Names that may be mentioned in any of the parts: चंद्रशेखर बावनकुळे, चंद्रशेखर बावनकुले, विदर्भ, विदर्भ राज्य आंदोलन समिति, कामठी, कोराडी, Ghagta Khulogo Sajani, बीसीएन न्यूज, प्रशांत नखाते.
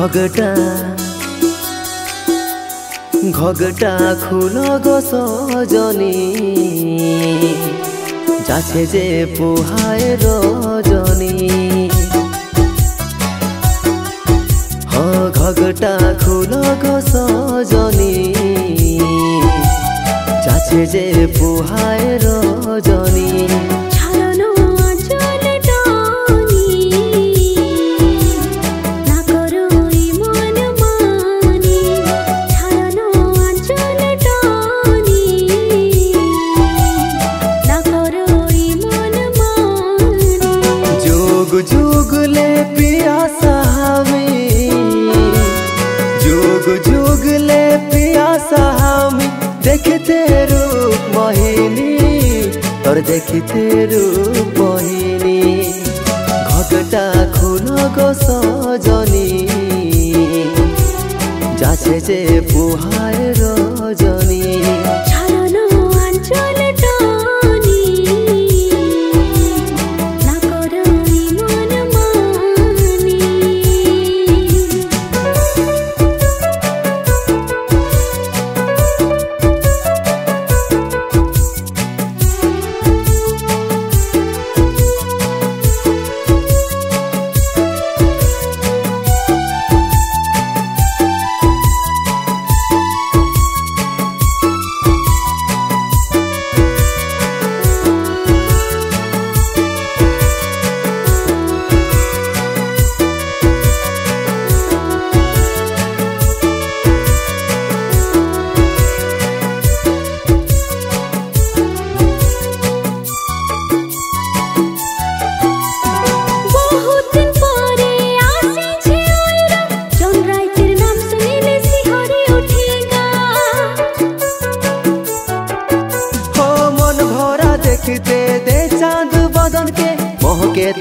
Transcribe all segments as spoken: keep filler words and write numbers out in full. घगटा घगटा खुलोगो सजनी जाछे जे पोहाय रजनी। हाँ घगटा खुलोगो सजनी जाछे जे पोहाय रजनी। देखते रूप मोहिनी तोर देखते रूप मोहिनी। घगटा खुलोगो सजनी जाछे जे पोहाय रजनी।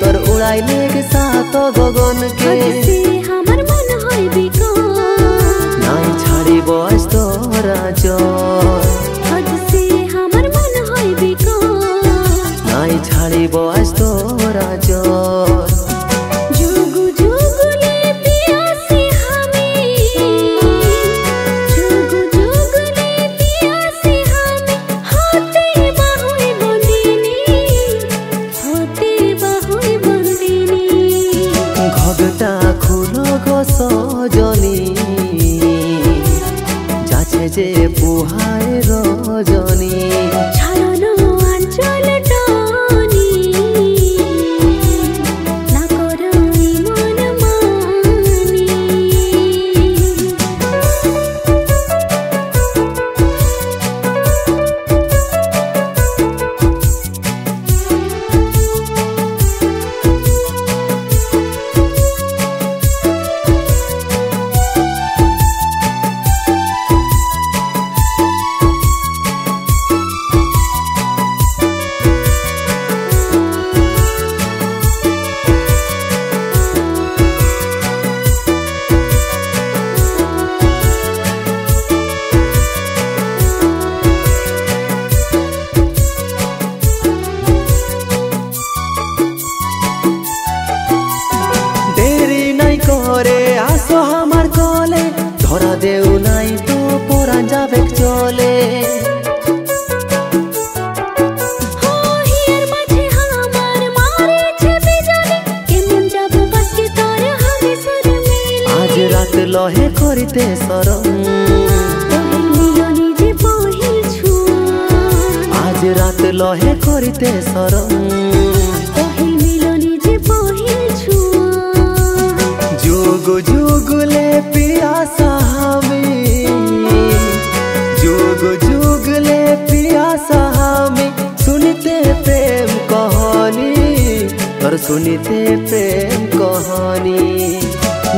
तोर उड़ाई लेके सातो गगन के हमर मन होई बिको नाई छाड़ी बस तोरा जोर। हद से हमर मन होई बिको नाई छाड़ी बस तोरा जोर। जे पोहाय रजनी छायानो आंचल टनी ना करो मन मानी। लहे करते सरम आज आज रात लहे करते सरम कहि मिलनी जे पहिल छुआ जोग जोग ले पिया साहबी जोग जोग ले पिया साहबी सुनते प्रेम कहानी और सुनते प्रेम कहानी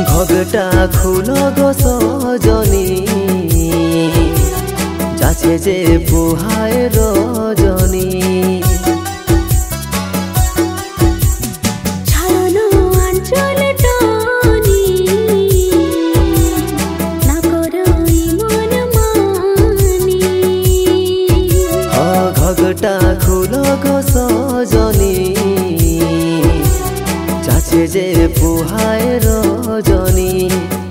घगटा खुलोगो सजनी जाचे जे बुहाए रजनी घगटा खुलोगो सजनी जाचे जे बुहाए रजनी।